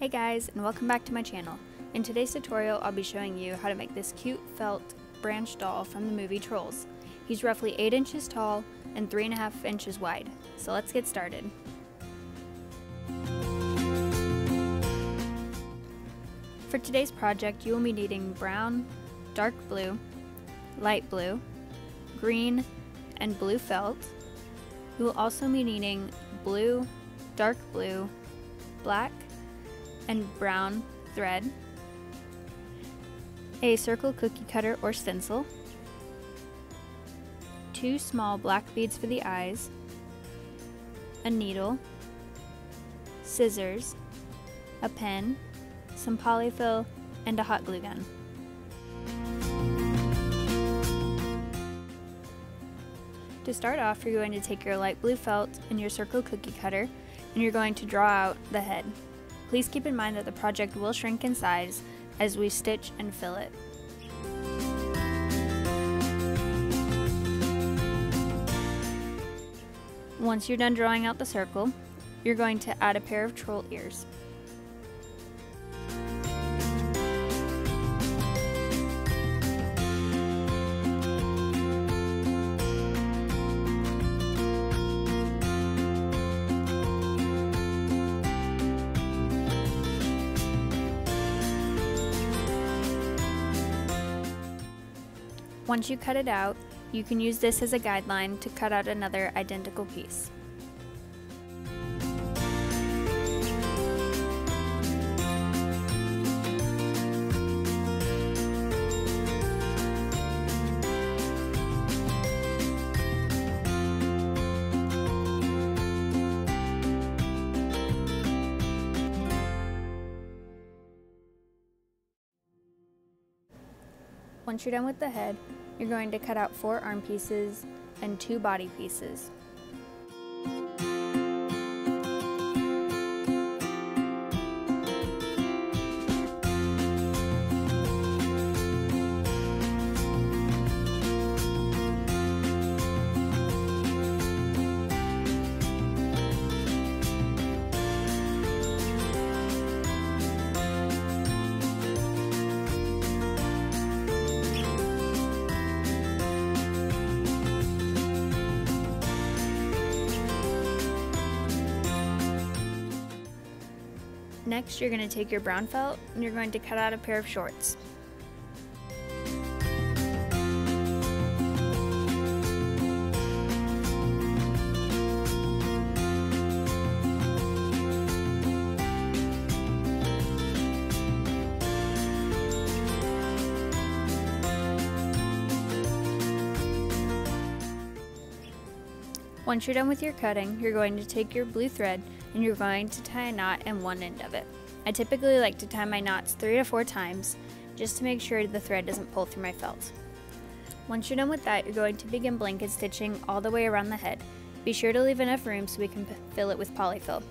Hey guys, and welcome back to my channel. In today's tutorial, I'll be showing you how to make this cute felt Branch doll from the movie Trolls. He's roughly 8 inches tall and 3.5 inches wide. So let's get started. For today's project, you will be needing brown, dark blue, light blue, green, and blue felt. You will also be needing blue, dark blue, black, and brown thread, a circle cookie cutter or stencil, 2 small black beads for the eyes, a needle, scissors, a pen, some polyfill, and a hot glue gun. To start off, you're going to take your light blue felt and your circle cookie cutter, and you're going to draw out the head. Please keep in mind that the project will shrink in size as we stitch and fill it. Once you're done drawing out the circle, you're going to add a pair of troll ears. Once you cut it out, you can use this as a guideline to cut out another identical piece. Once you're done with the head, you're going to cut out 4 arm pieces and 2 body pieces. Next, you're going to take your brown felt and you're going to cut out a pair of shorts. Once you're done with your cutting, you're going to take your blue thread and you're going to tie a knot in one end of it. I typically like to tie my knots 3 to 4 times just to make sure the thread doesn't pull through my felt. Once you're done with that, you're going to begin blanket stitching all the way around the head. Be sure to leave enough room so we can fill it with polyfill.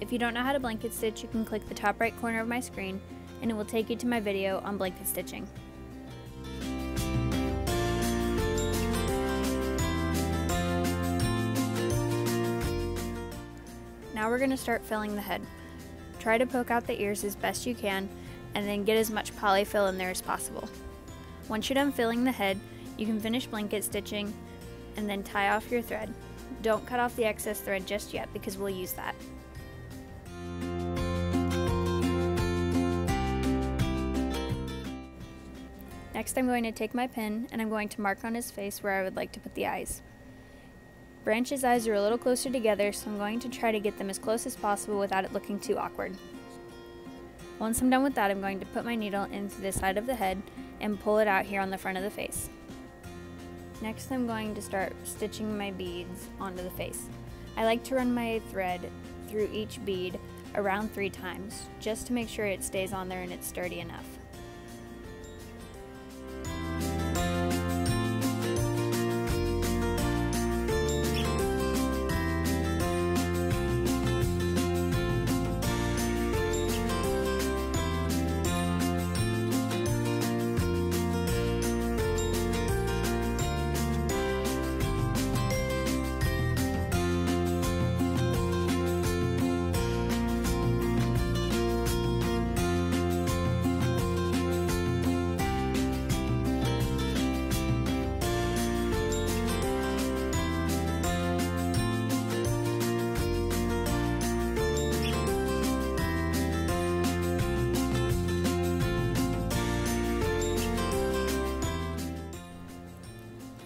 If you don't know how to blanket stitch, you can click the top right corner of my screen and it will take you to my video on blanket stitching. Now we're going to start filling the head. Try to poke out the ears as best you can and then get as much polyfill in there as possible. Once you're done filling the head, you can finish blanket stitching and then tie off your thread. Don't cut off the excess thread just yet because we'll use that. Next, I'm going to take my pen and I'm going to mark on his face where I would like to put the eyes. Branch's eyes are a little closer together, so I'm going to try to get them as close as possible without it looking too awkward. Once I'm done with that, I'm going to put my needle into the side of the head and pull it out here on the front of the face. Next, I'm going to start stitching my beads onto the face. I like to run my thread through each bead around 3 times, just to make sure it stays on there and it's sturdy enough.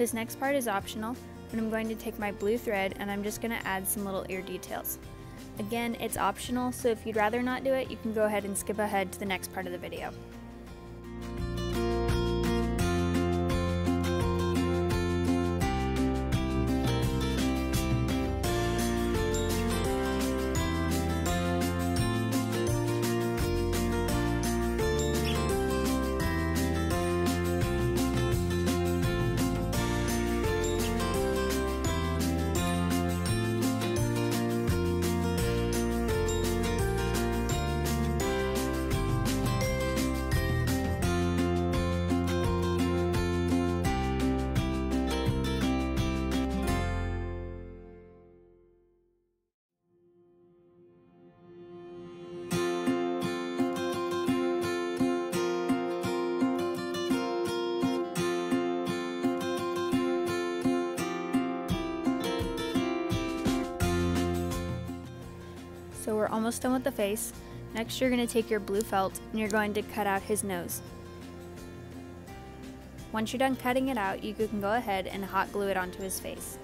This next part is optional, but I'm going to take my blue thread and I'm just going to add some little ear details. Again, it's optional, so if you'd rather not do it, you can go ahead and skip ahead to the next part of the video. So we're almost done with the face. Next, you're going to take your blue felt and you're going to cut out his nose. Once you're done cutting it out, you can go ahead and hot glue it onto his face.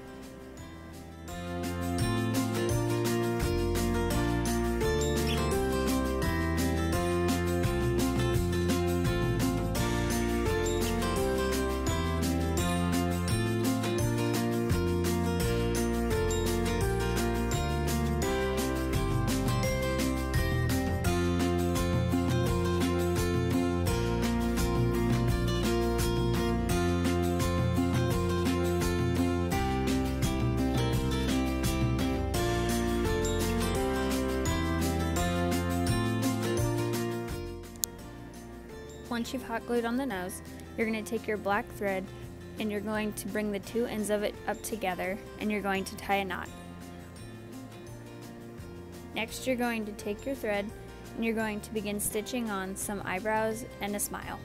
Once you've hot glued on the nose, you're going to take your black thread and you're going to bring the two ends of it up together and you're going to tie a knot. Next, you're going to take your thread and you're going to begin stitching on some eyebrows and a smile.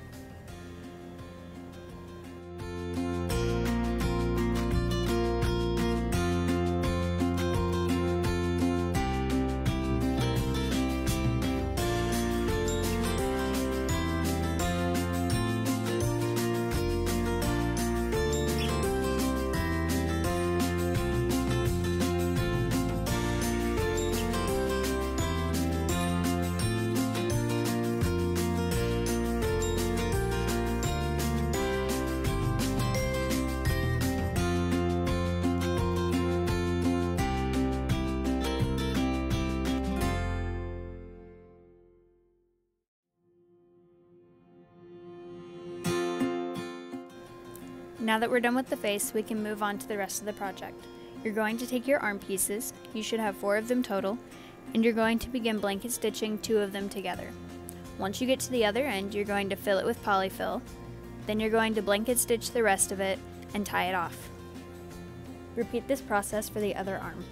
Now that we're done with the face, we can move on to the rest of the project. You're going to take your arm pieces, you should have 4 of them total, and you're going to begin blanket stitching 2 of them together. Once you get to the other end, you're going to fill it with polyfill, then you're going to blanket stitch the rest of it and tie it off. Repeat this process for the other arm.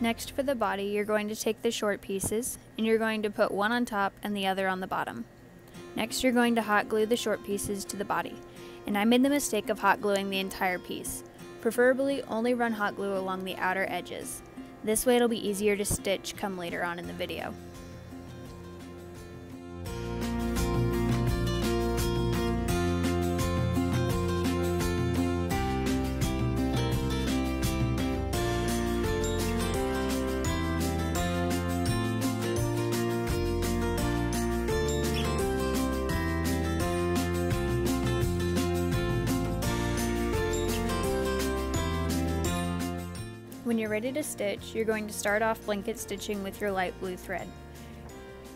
Next, for the body, you're going to take the short pieces and you're going to put one on top and the other on the bottom. Next, you're going to hot glue the short pieces to the body, and I made the mistake of hot gluing the entire piece. Preferably only run hot glue along the outer edges. This way it'll be easier to stitch come later on in the video. When you're ready to stitch, you're going to start off blanket stitching with your light blue thread.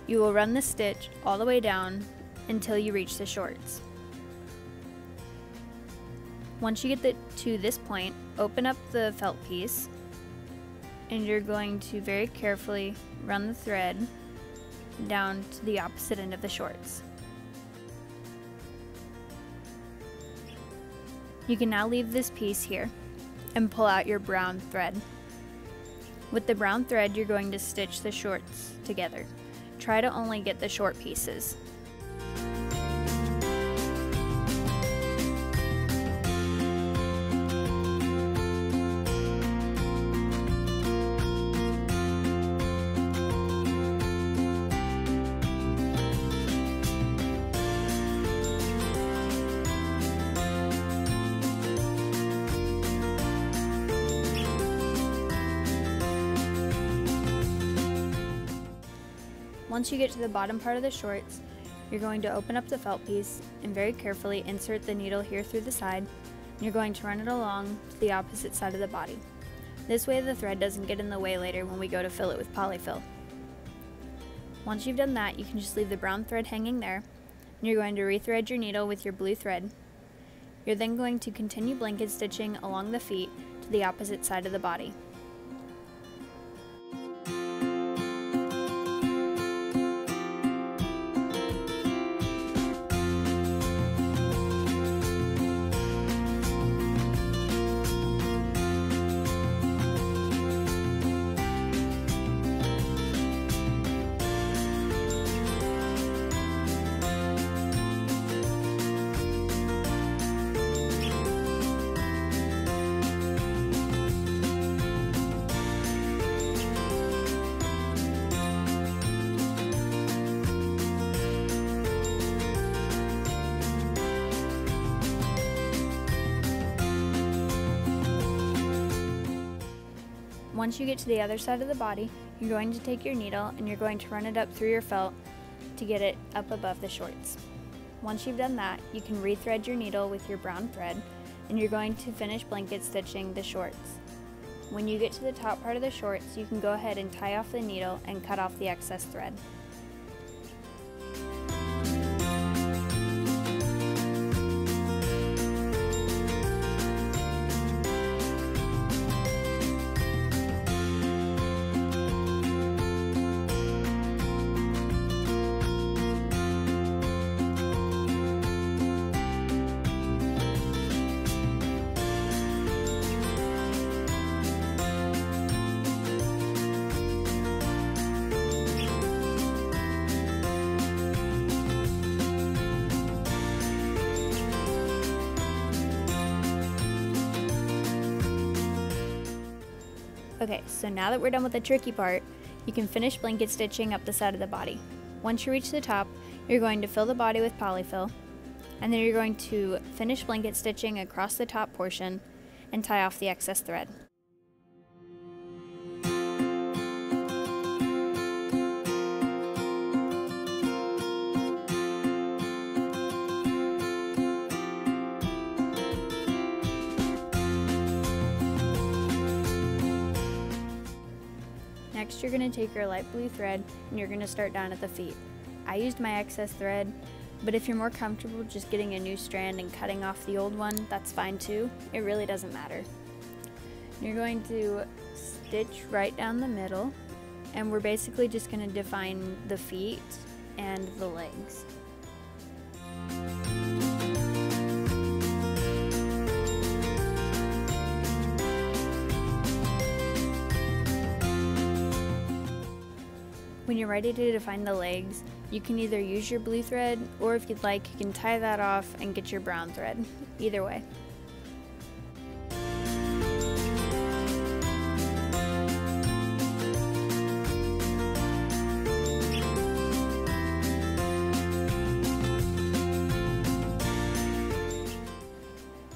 You will run the stitch all the way down until you reach the shorts. Once you get to this point, open up the felt piece and you're going to very carefully run the thread down to the opposite end of the shorts. You can now leave this piece here and pull out your brown thread. With the brown thread, you're going to stitch the shorts together. Try to only get the short pieces. Once you get to the bottom part of the shorts, you're going to open up the felt piece and very carefully insert the needle here through the side, and you're going to run it along to the opposite side of the body. This way the thread doesn't get in the way later when we go to fill it with polyfill. Once you've done that, you can just leave the brown thread hanging there, and you're going to rethread your needle with your blue thread. You're then going to continue blanket stitching along the feet to the opposite side of the body. Once you get to the other side of the body, you're going to take your needle and you're going to run it up through your felt to get it up above the shorts. Once you've done that, you can rethread your needle with your brown thread and you're going to finish blanket stitching the shorts. When you get to the top part of the shorts, you can go ahead and tie off the needle and cut off the excess thread. Okay, so now that we're done with the tricky part, you can finish blanket stitching up the side of the body. Once you reach the top, you're going to fill the body with polyfill, and then you're going to finish blanket stitching across the top portion and tie off the excess thread. Next, you're going to take your light blue thread and you're going to start down at the feet. I used my excess thread, but if you're more comfortable just getting a new strand and cutting off the old one, that's fine too. It really doesn't matter. You're going to stitch right down the middle, and we're basically just going to define the feet and the legs. When you're ready to define the legs, you can either use your blue thread, or if you'd like, you can tie that off and get your brown thread. Either way.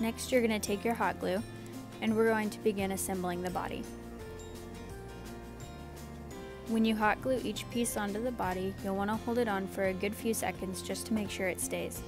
Next, you're going to take your hot glue, and we're going to begin assembling the body. When you hot glue each piece onto the body, you'll want to hold it on for a good few seconds just to make sure it stays.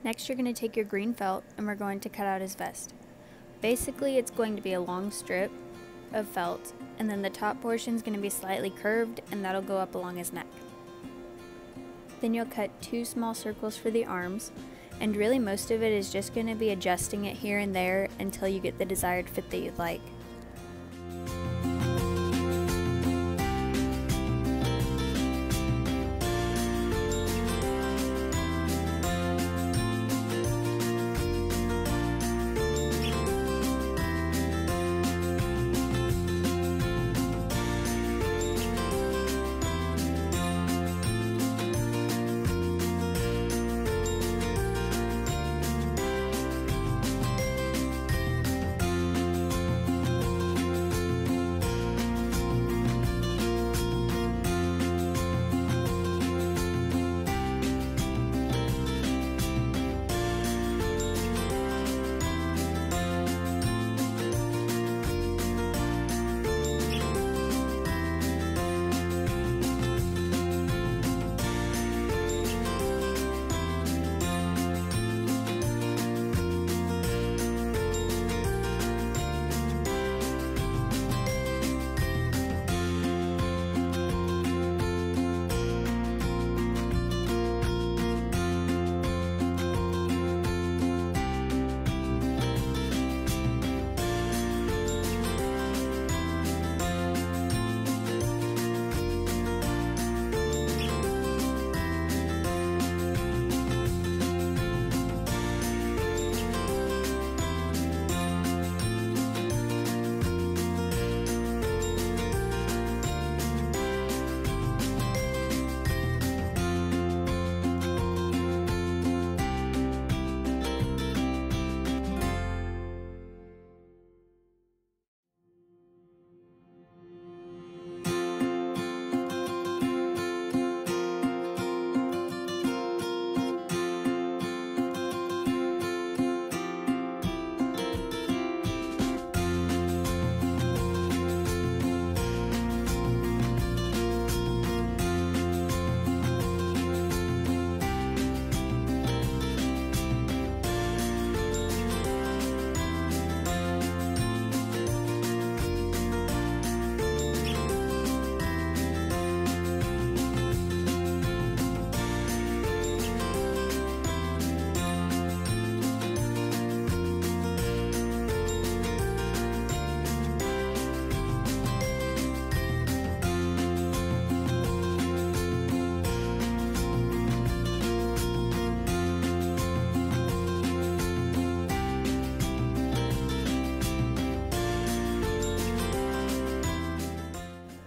Next, you're going to take your green felt and we're going to cut out his vest. Basically, it's going to be a long strip of felt, and then the top portion is going to be slightly curved, and that'll go up along his neck. Then you'll cut two small circles for the arms, and really most of it is just going to be adjusting it here and there until you get the desired fit that you'd like.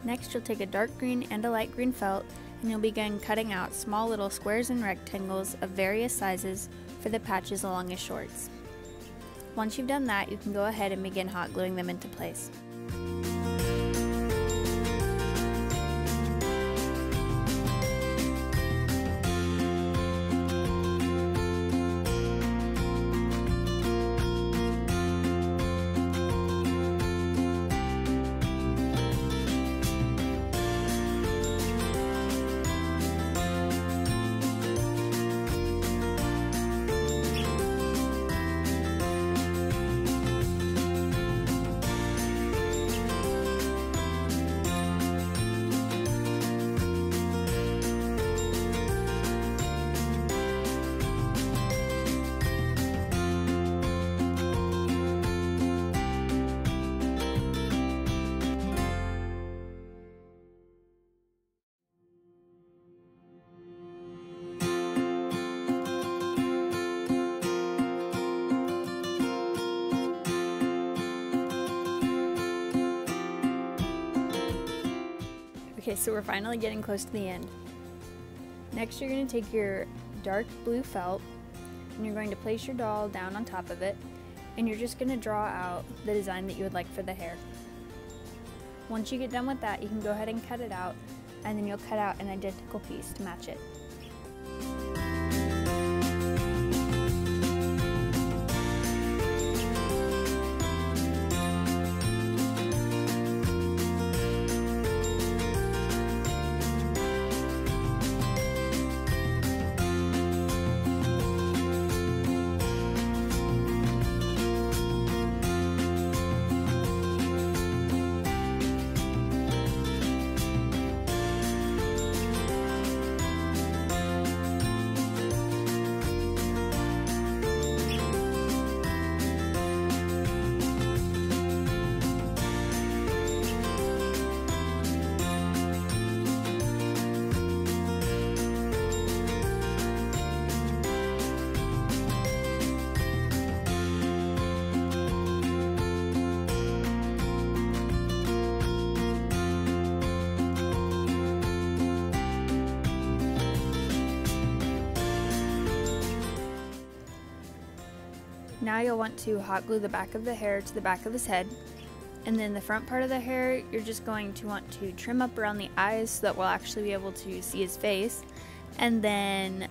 Next, you'll take a dark green and a light green felt, and you'll begin cutting out small little squares and rectangles of various sizes for the patches along his shorts. Once you've done that, you can go ahead and begin hot gluing them into place. Okay, so we're finally getting close to the end. Next, you're going to take your dark blue felt and you're going to place your doll down on top of it, and you're just going to draw out the design that you would like for the hair. Once you get done with that, you can go ahead and cut it out, and then you'll cut out an identical piece to match it. Now you'll want to hot glue the back of the hair to the back of his head, and then the front part of the hair you're just going to want to trim up around the eyes so that we'll actually be able to see his face. And then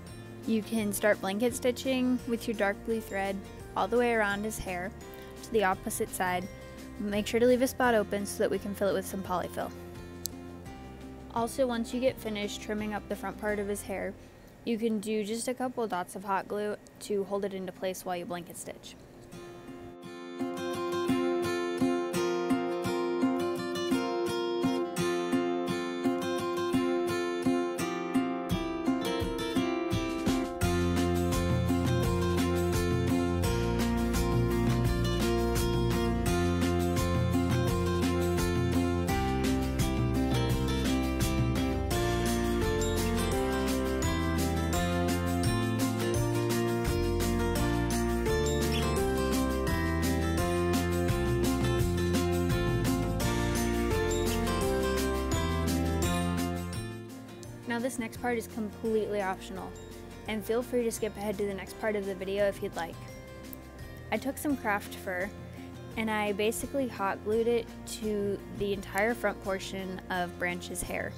you can start blanket stitching with your dark blue thread all the way around his hair to the opposite side. Make sure to leave a spot open so that we can fill it with some polyfill. Also, once you get finished trimming up the front part of his hair, you can do just a couple dots of hot glue to hold it into place while you blanket stitch. Now this next part is completely optional, and feel free to skip ahead to the next part of the video if you'd like. I took some craft fur and I basically hot glued it to the entire front portion of Branch's hair.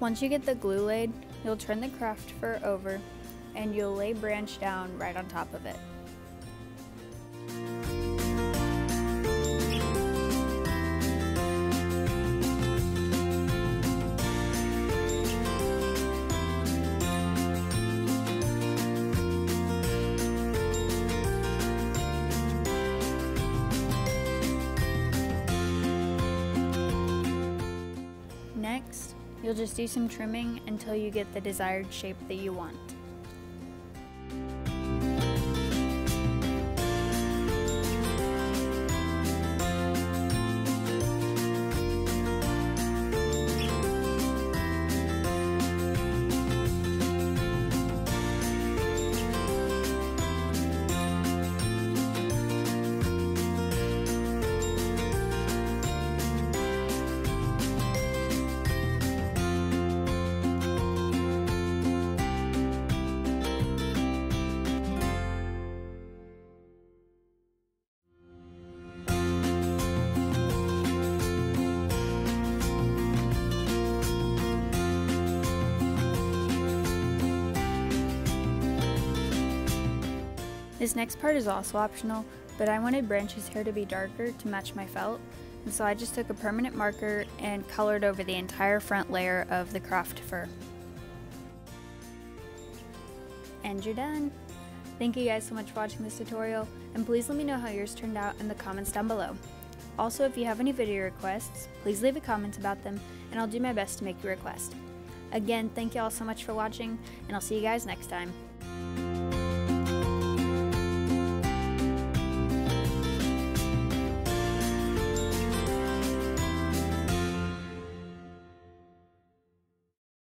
Once you get the glue laid, you'll turn the craft fur over and you'll lay Branch down right on top of it. Next, you'll just do some trimming until you get the desired shape that you want. This next part is also optional, but I wanted Branch's hair to be darker to match my felt, and so I just took a permanent marker and colored over the entire front layer of the craft fur. And you're done! Thank you guys so much for watching this tutorial, and please let me know how yours turned out in the comments down below. Also, if you have any video requests, please leave a comment about them, and I'll do my best to make your request. Again, thank you all so much for watching, and I'll see you guys next time.